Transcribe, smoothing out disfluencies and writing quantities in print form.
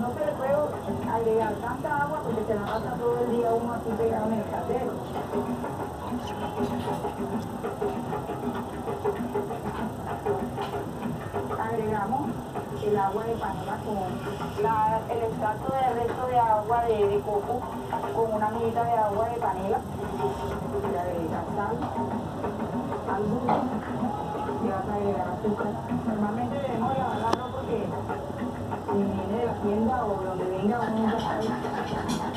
No se le puede agregar tanta agua porque se la pasa todo el día uno así pegado en el caldero. Agregamos el agua de panela con el extracto del resto de agua de coco con una mitad de agua de panela. Le agregas sal al gusto, le vas a agregar azúcar. Normalmente debemos lavarlo porque si viene de la tienda o donde venga, vamos a